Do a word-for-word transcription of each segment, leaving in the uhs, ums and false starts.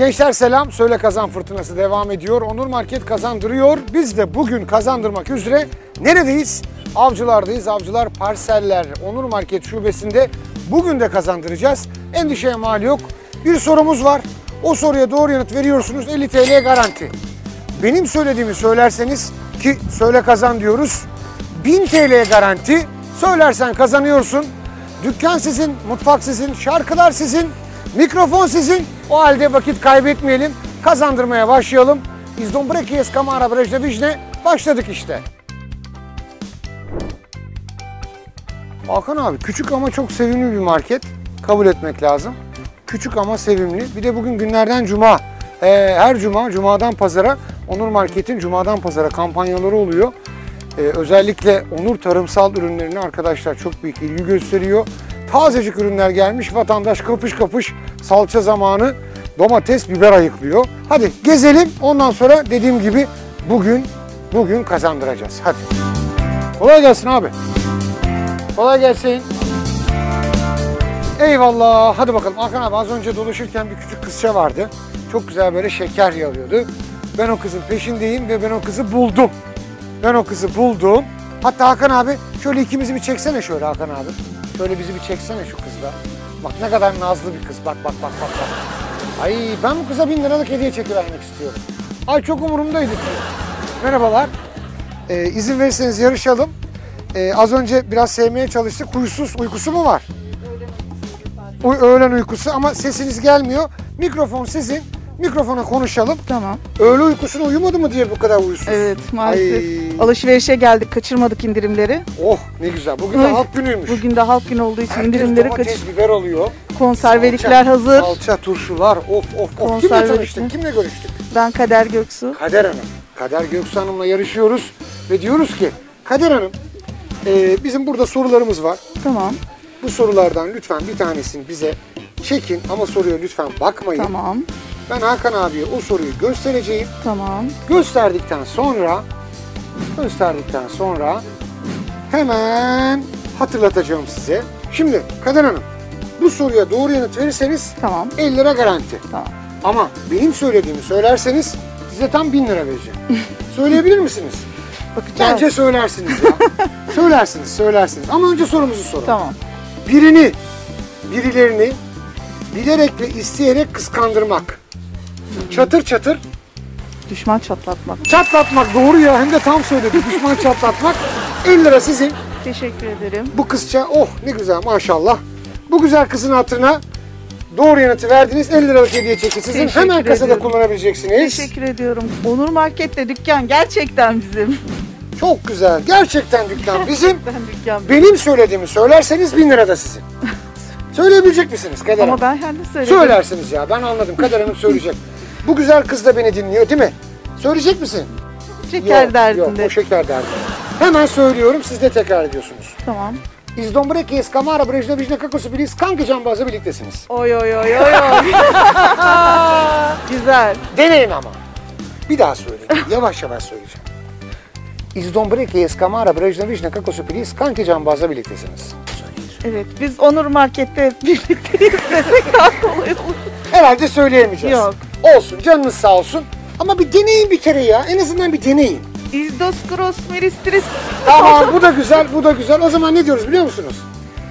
Gençler selam, Söyle Kazan fırtınası devam ediyor. Onur Market kazandırıyor. Biz de bugün kazandırmak üzere neredeyiz? Avcılardayız. Avcılar Parseller Onur Market şubesinde bugün de kazandıracağız. Endişeye mal yok. Bir sorumuz var. O soruya doğru yanıt veriyorsunuz. elli T L garanti. Benim söylediğimi söylerseniz ki Söyle Kazan diyoruz. bin T L garanti. Söylersen kazanıyorsun. Dükkan sizin, mutfak sizin, şarkılar sizin, mikrofon sizin. O halde vakit kaybetmeyelim. Kazandırmaya başlayalım. İz dombrekies kamara brejde vijne. Başladık işte. Hakan abi küçük ama çok sevimli bir market. Kabul etmek lazım. Küçük ama sevimli. Bir de bugün günlerden cuma. Ee, her cuma, cumadan pazara Onur Market'in cumadan pazara kampanyaları oluyor. Ee, özellikle Onur tarımsal ürünlerine arkadaşlar çok büyük ilgi gösteriyor. Tazecik ürünler gelmiş, vatandaş kapış kapış salça zamanı domates, biber ayıklıyor. Hadi gezelim, ondan sonra dediğim gibi bugün bugün kazandıracağız. Hadi. Kolay gelsin abi. Kolay gelsin. Eyvallah. Hadi bakalım. Hakan abi az önce dolaşırken bir küçük kızça vardı. Çok güzel böyle şeker yalıyordu. Ben o kızın peşindeyim ve ben o kızı buldum. Ben o kızı buldum. Hatta Hakan abi şöyle ikimizi bir çeksene şöyle Hakan abi. Şöyle bizi bir çeksene şu kızla. Bak ne kadar nazlı bir kız. Bak bak bak bak. bak. Ay ben bu kıza bin liralık hediye çekivermek istiyorum. Ay çok umurumdaydı ki. Merhabalar. Ee, izin verirseniz yarışalım. Ee, az önce biraz sevmeye çalıştık. Huysuz uykusu mu var? Öğlen uykusu, Öğlen uykusu ama sesiniz gelmiyor. Mikrofon sizin. Mikrofona konuşalım. Tamam. Öğle uykusuna uyumadı mı diye bu kadar uyusuz? Evet maalesef. Ay. Alışverişe geldik, kaçırmadık indirimleri. Oh ne güzel. Bugün Hı. de halk günüymüş. Bugün de halk günü olduğu için herkes indirimleri kaçırdık. Biber alıyor. Konservelikler salça, hazır. Salça, turşular. Of of of. Kimle tanıştık? Kimle görüştük? Ben Kader Göksu. Kader Hanım. Kader Göksu Hanım'la yarışıyoruz ve diyoruz ki Kader Hanım e, bizim burada sorularımız var. Tamam. Bu sorulardan lütfen bir tanesini bize çekin ama soruya lütfen bakmayın. Tamam. Ben Hakan abiye o soruyu göstereceğim. Tamam. Gösterdikten sonra, gösterdikten sonra hemen hatırlatacağım size. Şimdi Kader Hanım, bu soruya doğru yanıt verirseniz tamam. elli lira garanti. Tamam. Ama benim söylediğimi söylerseniz size tam bin lira vereceğim. Söyleyebilir misiniz? Bakacağız. Bence söylersiniz ya. söylersiniz, söylersiniz. Ama önce sorumuzu soralım. Tamam. Birini, birilerini bilerek ve isteyerek kıskandırmak. Çatır çatır. Düşman çatlatmak. Çatlatmak doğru ya. Hem de tam söyledi. Düşman çatlatmak. elli lira sizin. Teşekkür ederim. Bu kızça oh ne güzel maşallah. Bu güzel kızın hatırına doğru yanıtı verdiniz. elli liralık hediye çeki sizin. Teşekkür Hemen kasada ediyorum. kullanabileceksiniz. Teşekkür ediyorum. Onur Market'te dükkan gerçekten bizim. Çok güzel. Gerçekten dükkan bizim. Gerçekten dükkan bizim. Benim söylediğimi söylerseniz bin lira da sizin. Söyleyebilecek misiniz Kader Hanım? Ama ben kendim söyledim. Söylersiniz ya. Ben anladım. Kader Hanım söyleyecek. Bu güzel kız da beni dinliyor değil mi? Söyleyecek misin? Şeker derdinde. Yok, o şeker derdinde. Hemen söylüyorum, siz de tekrar ediyorsunuz. Tamam. İz dombrekies kamara brejde vijne kakosu biliz Kanki Canbaz'la birliktesiniz. Oy oy oy oy oy. Güzel. Deneyin ama. Bir daha söyleyeyim. Yavaş yavaş söyleyeceğim. İz dombrekies kamara brejde vijne kakosu biliz Kanki Canbaz'la birliktesiniz. Evet, biz Onur Market'te birlikteyiz desek daha kolay olur. Herhalde söyleyemeyeceğiz. Yok. Olsun, canınız sağ olsun. Ama bir deneyin bir kere ya, en azından bir deneyin. İzdos kros meristris. Tamam, bu da güzel, bu da güzel. O zaman ne diyoruz biliyor musunuz?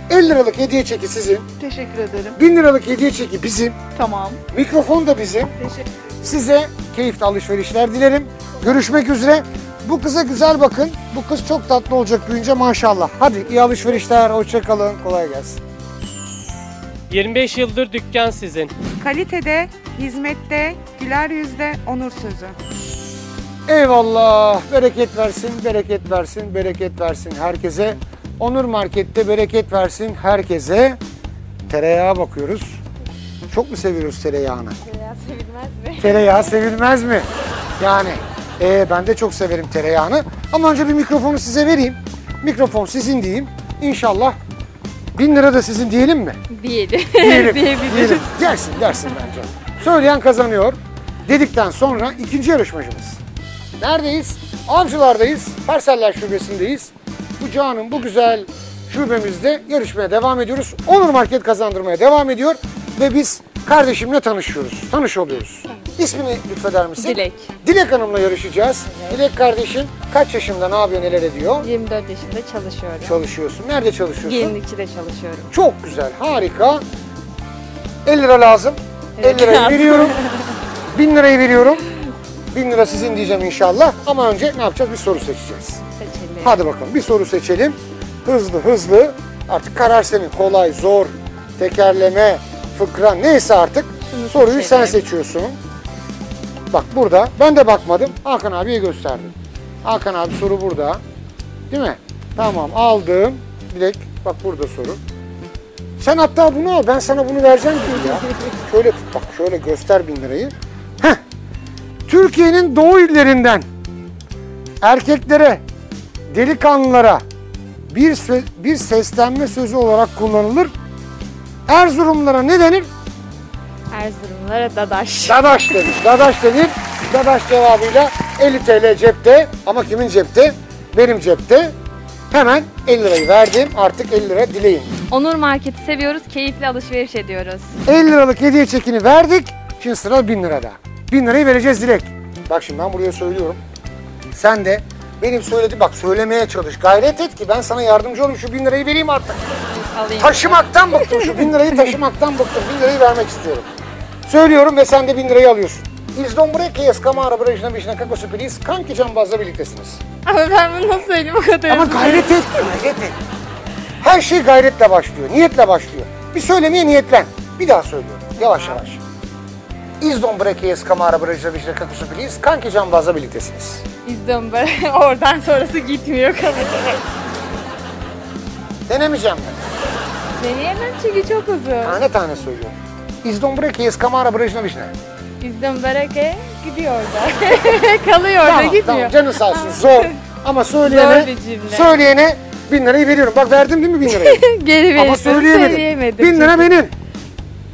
elli liralık hediye çeki sizin. Teşekkür ederim. bin liralık hediye çeki bizim. Tamam. Mikrofon da bizim. Teşekkür ederim. Size keyifli alışverişler dilerim. Görüşmek üzere. Bu kıza güzel bakın. Bu kız çok tatlı olacak büyünce maşallah. Hadi iyi alışverişler, hoşça kalın, kolay gelsin. yirmi beş yıldır dükkan sizin. Kalitede, hizmette, güler yüzde, onur sözü. Eyvallah. Bereket versin, bereket versin, bereket versin herkese. Onur Market'te bereket versin herkese. Tereyağa bakıyoruz. Çok mu seviyoruz tereyağını? Tereyağı sevilmez mi? Tereyağı sevilmez mi? Yani... Ee, ben de çok severim tereyağını. Ama önce bir mikrofonu size vereyim. Mikrofon sizin diyeyim. İnşallah bin lira da sizin diyelim mi? Diyelim. Diyelim. Diyebiliriz. Dersin, dersin bence. Söyleyen kazanıyor. Dedikten sonra ikinci yarışmacımız. Neredeyiz? Avcılardayız. Parseller şubesindeyiz. Bu canım bu güzel şubemizde yarışmaya devam ediyoruz. Onur Market kazandırmaya devam ediyor. Ve biz kardeşimle tanışıyoruz, tanış oluyoruz. İsmini lütfeder misin? Dilek. Dilek Hanım'la yarışacağız. Evet. Dilek kardeşin kaç yaşında, ne yapıyor, neler ediyor? yirmi dört yaşında çalışıyorum. Çalışıyorsun. Nerede çalışıyorsun? yirmi iki'de çalışıyorum. Çok güzel, harika. elli lira lazım. Evet, elli lirayı veriyorum. bin lirayı veriyorum. bin lira sizin diyeceğim inşallah. Ama önce ne yapacağız? Bir soru seçeceğiz. Seçelim. Hadi bakalım, bir soru seçelim. Hızlı hızlı. Artık karar senin. Kolay, zor, tekerleme, fıkra neyse artık. Şunu soruyu seçelim. Sen seçiyorsun. Bak burada. Ben de bakmadım. Hakan abiye gösterdim. Hakan abi soru burada. Değil mi? Tamam, aldım. Dilek bak burada soru. Sen hatta bunu al. Ben sana bunu vereceğim diyor ya. Şöyle tut bak. Şöyle göster bin lirayı. Heh. Türkiye'nin doğu illerinden erkeklere, delikanlılara bir söz, bir seslenme sözü olarak kullanılır. Erzurumlara ne denir? Erzurumlara dadaş. Dadaş denir. Dadaş denir. Dadaş cevabıyla elli TL cepte. Ama kimin cepte? Benim cepte. Hemen elli lirayı verdim. Artık elli lira dileyin. Onur Market'i seviyoruz. Keyifli alışveriş ediyoruz. elli liralık hediye çekini verdik. Şimdi sıra bin lirada. bin lirayı vereceğiz Dilek. Bak şimdi ben buraya söylüyorum. Sen de benim söyledi bak söylemeye çalış. Gayret et ki ben sana yardımcı olayım. Şu bin lirayı vereyim artık. Alayım. Taşımaktan bıktım. Şu bin lirayı taşımaktan bıktım. Bin lirayı vermek istiyorum. Söylüyorum ve sen de bin lirayı alıyorsun. İz dombreki eskamara brejine beşine kako süperiz. Kanki Canbaz'la birliktesiniz. Ama ben bunu nasıl söyleyeyim o kadar? Ama gayret et. Gayret et. Her şey gayretle başlıyor. Niyetle başlıyor. Bir söylemeye niyetlen. Bir daha söylüyorum. Yavaş yavaş. İzdon Breke'yiz, Kamara Brejdeviç'le kakışı biliyiz. Kanki Canbaz'la birliktesiniz. İzdon Breke, oradan sonrası gitmiyor. Denemeyeceğim ben. Deneyemem çünkü çok uzun. Tane tane söylüyorum. İzdon Breke'yiz, Kamara Brejdeviç'le. İzdon Breke gidiyor orada. Kalıyor orada, tamam, gitmiyor. Tamam, canın sağ olsun. Zor ama söyleyene, söyleyene bin lirayı veriyorum. Bak verdim değil mi bin lirayı? Geri veriyorum. Ama söyleyemedim. söyleyemedim. Bin lira benim.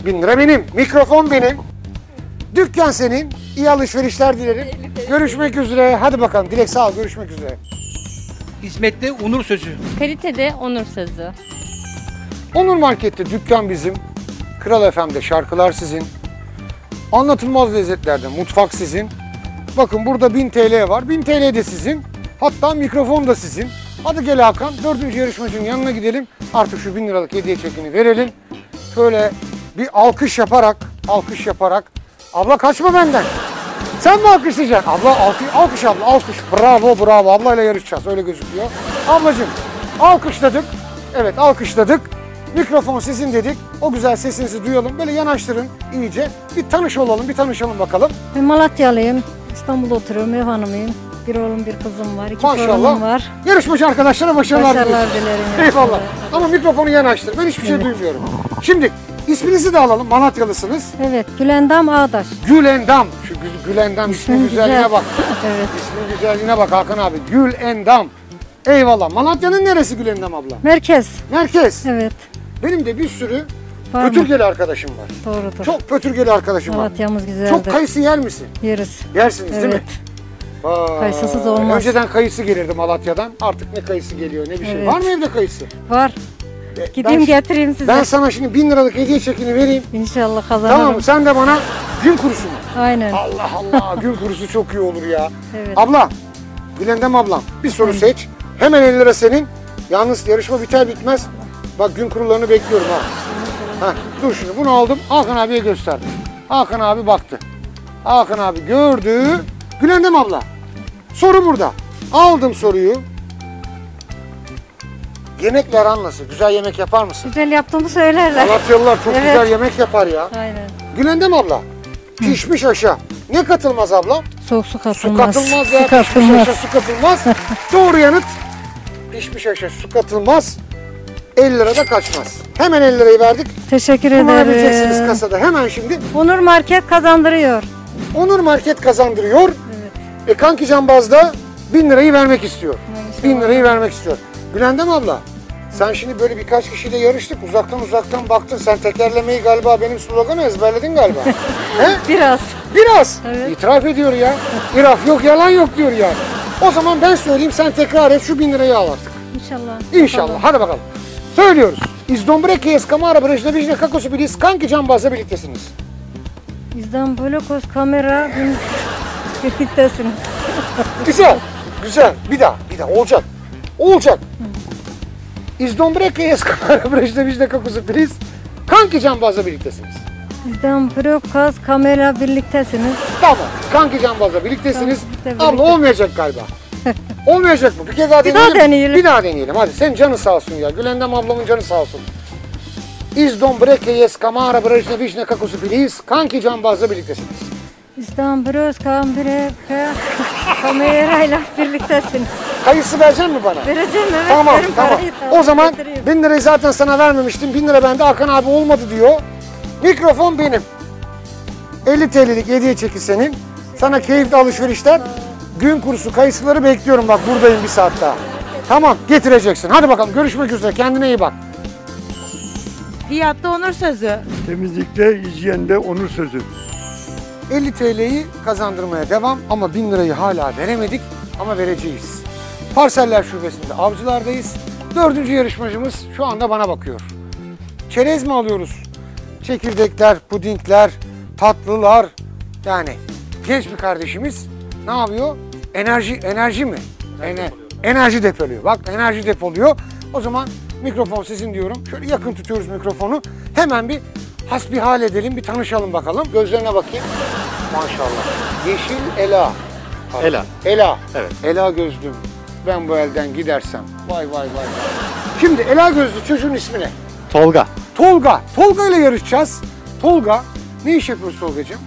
Bin lira benim. Mikrofon benim. Dükkan senin. İyi alışverişler dilerim. Görüşmek üzere. Hadi bakalım. Dilek sağ ol. Görüşmek üzere. Hizmette onur sözü. Kalitede onur sözü. Onur Market'te dükkan bizim. Kral F M'de şarkılar sizin. Anlatılmaz lezzetlerde mutfak sizin. Bakın burada bin TL var. bin TL de sizin. Hatta mikrofon da sizin. Hadi gel Hakan. Dördüncü yarışmacının yanına gidelim. Artık şu bin liralık hediye çekini verelim. Şöyle bir alkış yaparak, alkış yaparak. Abla kaçma benden. Sen mi alkışlayacaksın? Abla alkış, alkış abla, alkış. Bravo, bravo. Ablayla yarışacağız, öyle gözüküyor. Ablacığım, alkışladık. Evet, alkışladık. Mikrofon sizin dedik. O güzel sesinizi duyalım. Böyle yanaştırın iyice. Bir tanış olalım, bir tanışalım bakalım. Ben Malatyalıyım. İstanbul'da oturuyorum, ev hanımıyım. Bir oğlum, bir kızım var, iki torunum var. Yarışmacı arkadaşlara başarılar, başarılar dilerim. Eyvallah. Ama mikrofonu yanaştır. Ben hiçbir evet. şey duymuyorum. Şimdi... İsminizi de alalım. Malatyalısınız. Evet. Gülendam Ağdaş. Gülendam. Şu Gül, Gülendam ismi güzelliğine güzel. bak. Evet. İsmi güzelliğine bak Hakan abi. Gülendam. Eyvallah. Malatya'nın neresi Gülendam abla? Merkez. Merkez. Evet. Benim de bir sürü var pötürgeli mi? arkadaşım var. Doğrudur. Çok pötürgeli arkadaşım Malatya'mız var. Malatya'mız güzeldir. Çok kayısı yer misin? Yeriz. Yersiniz evet. değil mi? Aa, kayısısız olmaz. Önceden kayısı gelirdi Malatya'dan. Artık ne kayısı geliyor ne bir şey. Evet. Var mı evde kayısı? Var. Gideyim ben, getireyim size. Ben sana şimdi bin liralık hediye çekini vereyim. İnşallah kazanırım. Tamam sen de bana gün kurusu mu? Aynen. Allah Allah gün kurusu çok iyi olur ya. Evet. Abla, Gülendam ablam bir soru evet. seç. Hemen elli lira senin. Yalnız yarışma biter bitmez. Bak gün kurularını bekliyorum ha. ha dur şimdi bunu aldım. Hakan abiye gösterdim. Hakan abi baktı. Hakan abi gördü. Gülendam abla soru burada. Aldım soruyu. Yemekle aran nasıl? Güzel yemek yapar mısın? Güzel yaptığımı söylerler. Malatyalılar çok evet. güzel yemek yapar ya. Aynen. Gülendam abla, pişmiş aşa. Ne katılmaz abla? Soğuk su katılmaz. Su katılmaz ya, su katılmaz. Pişmiş aşa su katılmaz. Doğru yanıt, pişmiş aşa su katılmaz. elli lirada kaçmaz. Hemen elli lirayı verdik. Teşekkür ederim. Kullanabileceksiniz kasada hemen şimdi. Onur Market kazandırıyor. Onur Market kazandırıyor. Evet. E Kanki Canbaz da bin lirayı vermek istiyor. bin lirayı vermek istiyor. Gülendam abla, sen şimdi böyle birkaç kişiyle yarıştık, uzaktan uzaktan baktın, sen tekerlemeyi galiba benim sloganı ezberledin galiba. He? Biraz. Biraz. Evet. İtiraf ediyor ya. İtiraf yok, yalan yok diyor ya. O zaman ben söyleyeyim, sen tekrar et, şu bin lirayı al artık. İnşallah. İnşallah, hadi bakalım. Söylüyoruz. izdombrekiyiz kamera birleştirdiğinizde kako sibiliz Kanki Canbaz'la birliktesiniz. İzdombrokos kamera birliktesiniz. Güzel, güzel. Bir daha, bir daha olacak, olacak. İzdombrekiyiz kamera birleştirdiğinizde kako sibiliz Kanki Canbaz'la birliktesiniz. İzdombrokos kamera birliktesiniz. Tamam, Kanki Canbaz'la birliktesiniz. Abla olmayacak galiba. Olmayacak mı? Bir kez daha deneyelim. Bir daha deneyelim. Bir daha deneyelim. Hadi sen canı sağ olsun ya. Gülendam ablamın canı sağ olsun. İzdombrokos kamera birleştirdiğinizde kako sibiliz Kanki Canbaz'la birliktesiniz. İzdombrokos kamerayla birliktesiniz. Kayısı verecek mi bana? Vereceğim evet. Tamam tamam. O zaman bin lirayı zaten sana vermemiştim. Bin lira bende. Hakan abi olmadı diyor. Mikrofon benim. elli TL'lik hediye çeki senin. Sana keyifli alışverişler. Gün kurusu kayısıları bekliyorum. Bak buradayım bir saat daha. Tamam getireceksin. Hadi bakalım görüşmek üzere. Kendine iyi bak. Fiyatta onur sözü. Temizlikte, hijyende onur sözü. elli TL'yi kazandırmaya devam ama bin lirayı hala veremedik ama vereceğiz. Parseller şubesinde Avcılar'dayız. Dördüncü yarışmacımız şu anda bana bakıyor. Çerez mi alıyoruz? Çekirdekler, pudingler, tatlılar. Yani genç bir kardeşimiz ne yapıyor? Enerji, enerji mi? Enerji, Ener, depoluyor. enerji depoluyor. Bak enerji depoluyor. O zaman mikrofon sizin diyorum. Şöyle yakın tutuyoruz mikrofonu. Hemen bir hasbihal edelim, bir tanışalım bakalım. Gözlerine bakayım. Maşallah. Yeşil Ela. Pardon. Ela. Ela. Evet. Ela gözlüm. Ben bu elden gidersem. Vay vay vay. Şimdi Ela gözlü çocuğun ismi ne? Tolga. Tolga. Tolga ile yarışacağız. Tolga, ne iş yapıyorsun Tolga'cığım?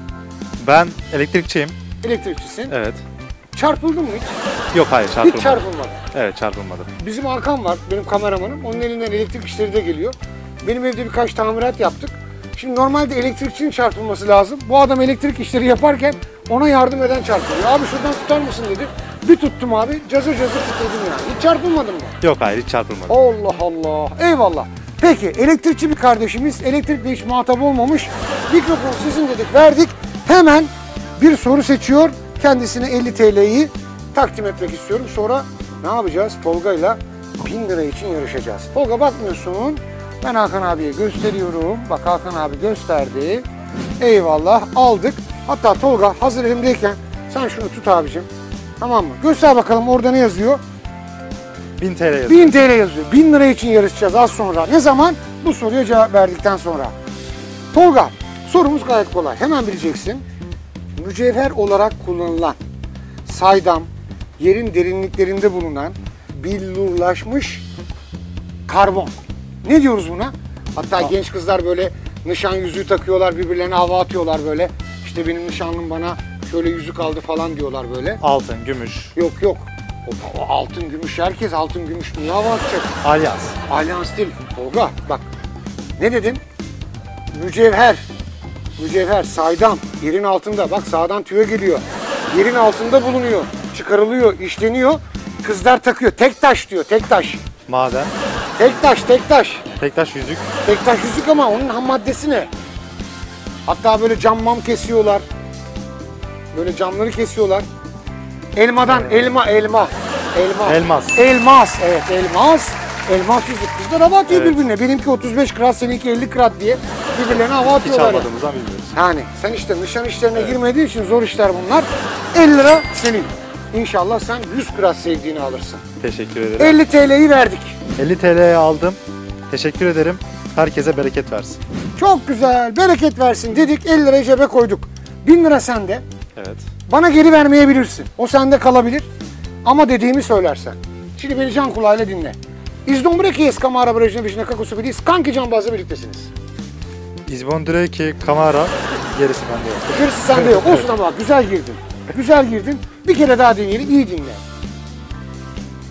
Ben elektrikçiyim. Elektrikçisin. Evet. Çarpıldın mı hiç? Yok hayır çarpılmadım. Hiç çarpılmadım. Evet çarpılmadım. Bizim Hakan var, benim kameramanım. Onun elinden elektrik işleri de geliyor. Benim evde birkaç tamirat yaptık. Şimdi normalde elektrikçinin çarpılması lazım. Bu adam elektrik işleri yaparken ona yardım eden çarpılıyor. Abi şuradan tutar mısın dedi. Bir tuttum abi, cazır cazır tutuldum yani. Hiç çarpılmadın mı? Yok hayır hiç çarpılmadım. Allah Allah, eyvallah. Peki elektrikçi bir kardeşimiz, elektrikle hiç muhatap olmamış. Mikrofon sizin dedik, verdik. Hemen bir soru seçiyor. Kendisine elli TL'yi takdim etmek istiyorum. Sonra ne yapacağız? Tolga'yla bin lira için yarışacağız. Tolga bakmıyorsun. Ben Hakan abiye gösteriyorum. Bak Hakan abi gösterdi. Eyvallah aldık. Hatta Tolga hazır elimdeyken sen şunu tut abicim. Tamam mı? Göster bakalım orada ne yazıyor? bin TL yazıyor. bin TL yazıyor. bin lira için yarışacağız az sonra. Ne zaman? Bu soruya cevap verdikten sonra. Tolga sorumuz gayet kolay. Hemen bileceksin. Mücevher olarak kullanılan, saydam, yerin derinliklerinde bulunan, billurlaşmış karbon. Ne diyoruz buna? Hatta Aa. genç kızlar böyle nişan yüzüğü takıyorlar, birbirlerine hava atıyorlar böyle. İşte benim nişanlım bana şöyle yüzük aldı falan diyorlar böyle. Altın, gümüş. Yok yok. O, o altın, gümüş. Herkes altın, gümüş. Niye hava atacak? Alyans. Alyans değil. Tolga bak. Ne dedin? Mücevher. Mücevher, saydam, yerin altında, bak sağdan tüyo geliyor, yerin altında bulunuyor, çıkarılıyor, işleniyor, kızlar takıyor, tek taş diyor, tek taş. Maden. Tek taş, tek taş. Tek taş yüzük. Tek taş yüzük ama onun ham maddesi ne? Hatta böyle cam mam kesiyorlar, böyle camları kesiyorlar. Elmadan, evet. elma, elma, elma. Elmas. Elmas, evet elmas. Elmas yüzük, kızlar hava atıyor evet. birbirine, benimki otuz beş karat, seninki elli karat diye. Birbirlerine hava atıyorlar. Hiç almadığımızdan bilmiyoruz. Yani sen işte nişan işlerine evet. girmediği için zor işler bunlar. elli lira senin. İnşallah sen yüz karat sevdiğini alırsın. Teşekkür ederim. elli TL'yi verdik. elli TL'yi aldım. Teşekkür ederim. Herkese bereket versin. Çok güzel. Bereket versin dedik. elli lirayı cebe koyduk. bin lira sende. Evet. Bana geri vermeyebilirsin. O sende kalabilir. Ama dediğimi söylersen. Şimdi beni can kulağıyla dinle. İzdombrokos kamera birleştirdiğinizde kako sibiliz Kanki Canbaz'la birliktesiniz. İzbondire'ki kamera gerisi bende yok. Gerisi sende yok. Olsun ama güzel girdin. Güzel girdin. Bir kere daha deneyelim. İyi dinle.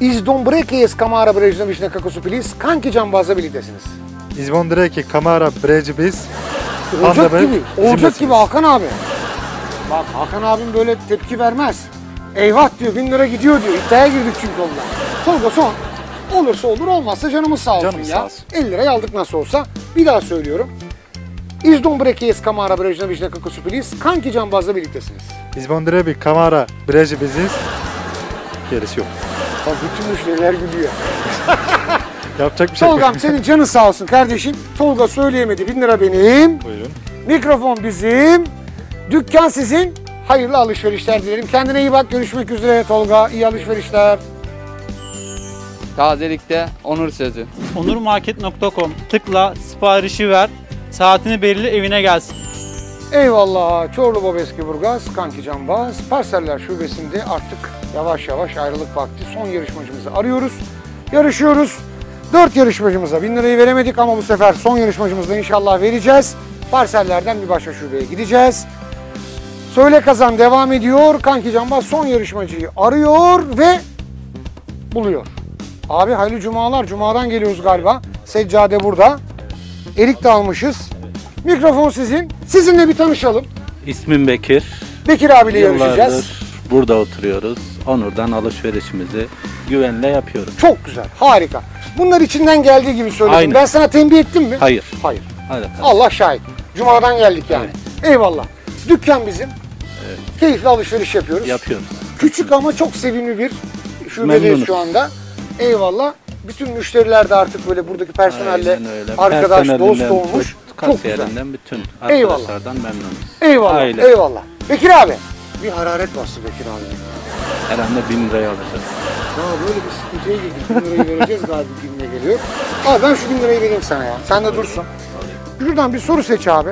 İzdombrokos kamera birleştirdiğinizde kako sibiliz Kanki Canbaz'la birliktesiniz. İzbondire'ki kamera birleştirdiğiniz Olacak gibi. Olacak gibi Hakan abi. Bak Hakan abim böyle tepki vermez. Eyvah diyor bin lira gidiyor diyor. İddiaya girdik çünkü onunla. Tolga son. Olursa olur olmazsa canımız sağ olsun canımız ya. Sağ olsun. elli lirayı aldık nasıl olsa. Bir daha söylüyorum. İzdombrokos kamera birleştirdiğinizde kako sibiliz Kanki Canbaz'la birliktesiniz. İzbondire'ki kamera birleştirdiğiniz gerisi yok. Bak bütün müşteriler gülüyor. Yapacak bir şey Tolga'm yok. Senin canın sağ olsun kardeşim. Tolga söyleyemedi. Bin lira benim. Buyurun. Mikrofon bizim. Dükkan sizin. Hayırlı alışverişler dilerim. Kendine iyi bak. Görüşmek üzere Tolga. İyi alışverişler. Tazelikte Onur sözü. onur market nokta com. Tıkla, siparişi ver. Saatini belirli, evine gelsin. Eyvallah. Çorlu Bobeskiburgaz, Kanki Canbaz, Parseller Şubesi'nde artık yavaş yavaş ayrılık vakti. Son yarışmacımızı arıyoruz. Yarışıyoruz. Dört yarışmacımıza bin lirayı veremedik ama bu sefer son yarışmacımızda inşallah vereceğiz. Parsellerden bir başka şubeye gideceğiz. Söyle Kazan devam ediyor. Kanki Canbaz son yarışmacıyı arıyor ve buluyor. Abi hayırlı cumalar. Cumadan geliyoruz galiba. Seccade burada. Erik de almışız. Mikrofon sizin. Sizinle bir tanışalım. İsmim Bekir. Bekir abiyle yıllardır yarışacağız. Burada oturuyoruz. Onur'dan alışverişimizi güvenle yapıyoruz. Çok güzel. Harika. Bunlar içinden geldiği gibi söyledim. Aynen. Ben sana tembih ettim mi? Hayır. Hayır. Hayır. Allah şahit. Cumadan geldik yani. Evet. Eyvallah. Dükkan bizim. Evet. Keyifli alışveriş yapıyoruz. Yapıyoruz. Küçük ama çok sevimli bir şubedeyiz şu anda. Eyvallah. Bütün müşteriler de artık böyle buradaki personelle arkadaş, dost olmuş. Çok güzel. Bütün arkadaşlardan memnunuz. Eyvallah. Aile. Eyvallah. Bekir abi. Bir hararet bastı Bekir abi. Herhalde bin liraya alacağız. Ya böyle bir sıkıntıya girdik. Bin lirayı vereceğiz galiba gününe geliyor. Abi ben şu bin lirayı vereyim sana ya. Sen de dursun. Şuradan bir soru seç abi.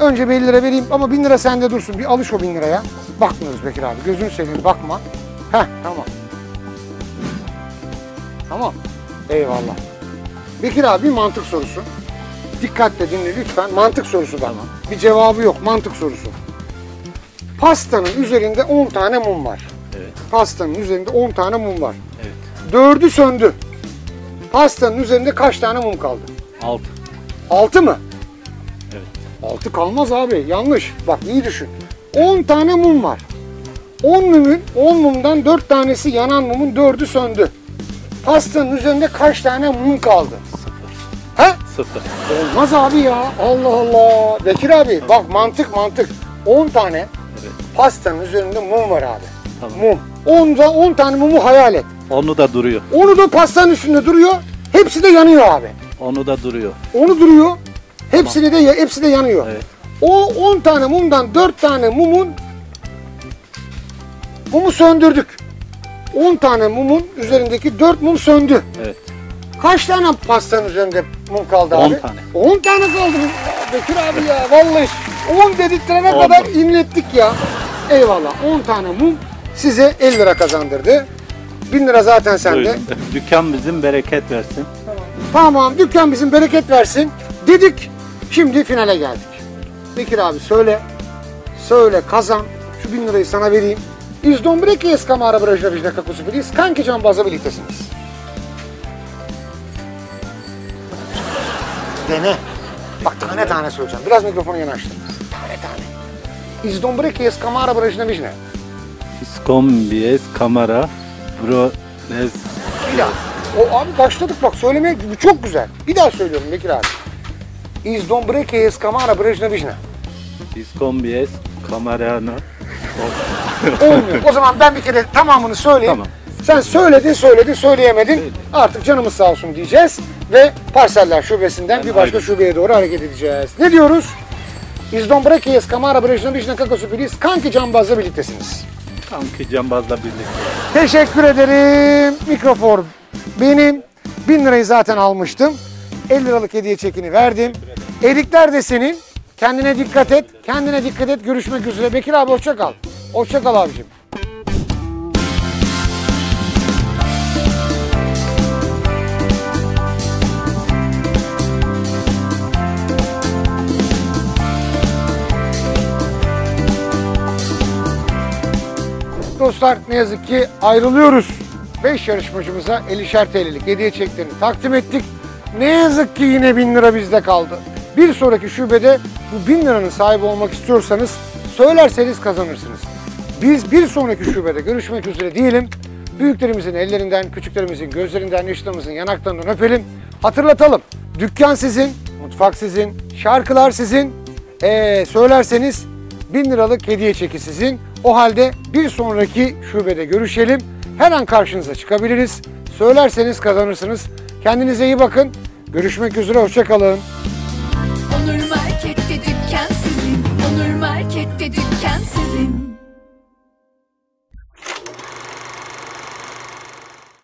Önce bin lira vereyim ama bin lira sende dursun. Bir alış o bin liraya. Bakmıyoruz Bekir abi. Gözünü seveyim bakma. Heh tamam. Tamam. Eyvallah. Bekir abi mantık sorusu. Dikkatle dinle lütfen. Mantık sorusu da ama. Bir cevabı yok. Mantık sorusu. Pastanın üzerinde on tane mum var. Evet. Pastanın üzerinde on tane mum var. Evet. dördü söndü. Pastanın üzerinde kaç tane mum kaldı? altı. altı mı? Evet. altı kalmaz abi. Yanlış. Bak iyi düşün. on tane mum var. on mumun on mumdan dört tanesi yanan mumun dördü söndü. Pastanın üzerinde kaç tane mum kaldı? Sıfır. He? Sıfır. Olmaz abi ya. Allah Allah. Bekir abi tamam. Bak mantık mantık. on tane evet. Pastanın üzerinde mum var abi. Tamam. Mum. on tane mumu hayal et. Onu da duruyor. Onu da pastanın üstünde duruyor. Hepsi de yanıyor abi. Onu da duruyor. Onu duruyor. Hepsini tamam. de hepsi de yanıyor. Evet. O on tane mumdan dört tane mumun mumu söndürdük. on tane mumun üzerindeki dört mum söndü. Evet. Kaç tane pastanın üzerinde mum kaldı abi? on tane. on tane kaldı Bekir abi ya. Vallahi on dediklerine kadar inlettik ya. Eyvallah. on tane mum size elli lira kazandırdı. bin lira zaten sende. Dükkan bizim bereket versin. Tamam. Tamam. Dükkan bizim bereket versin. Dedik. Şimdi finale geldik. Bekir abi söyle. Söyle kazan. Şu bin lirayı sana vereyim. Iz Dombreki eskamara bırakacağız da kakusu biriz. Kanki Canbaz'la birliktesiniz. Dene. Bak tane tane söyleyeceğim. Biraz mikrofonu yanaştır. Tane tane. İz Dombreki eskamara bırakacağız ne? İz Kombi eskamara bırakacağız. Bir daha. O abi başladık bak söylemeye çok güzel. Bir daha söylüyorum Bekir abi. İz Dombreki eskamara bırakacağız ne? İz Kombi eskamara ne? Olmuyor. O zaman ben bir kere tamamını söyleyeyim. Tamam. Sen söyledin, söyledin, söyleyemedin. Söyledim. Artık canımız sağ olsun diyeceğiz ve Parseller Şubesi'nden yani bir başka haydi. Şubeye doğru hareket edeceğiz. Ne diyoruz? İzdombreki eskamara brejna brejna kakosu biliz. Kanki Canbaz'la birliktesiniz. Kanki Canbaz'la birlikte. Teşekkür ederim. Mikrofon benim. Bin lirayı zaten almıştım. elli liralık hediye çekini verdim. Erikler de senin. Kendine dikkat et. Kendine dikkat et. Görüşmek üzere. Bekir abi hoşça kal. Hoşça kal abicim. Dostlar ne yazık ki ayrılıyoruz. beş yarışmacımıza ellişer T L'lik hediye çeklerini takdim ettik. Ne yazık ki yine bin lira bizde kaldı. Bir sonraki şubede bu bin liranın sahibi olmak istiyorsanız söylerseniz kazanırsınız. Biz bir sonraki şubede görüşmek üzere diyelim. Büyüklerimizin ellerinden, küçüklerimizin gözlerinden, yaşlılarımızın yanaklarından öpelim. Hatırlatalım. Dükkan sizin, mutfak sizin, şarkılar sizin. Ee, söylerseniz bin liralık hediye çeki sizin. O halde bir sonraki şubede görüşelim. Her an karşınıza çıkabiliriz. Söylerseniz kazanırsınız. Kendinize iyi bakın. Görüşmek üzere. Hoşça kalın.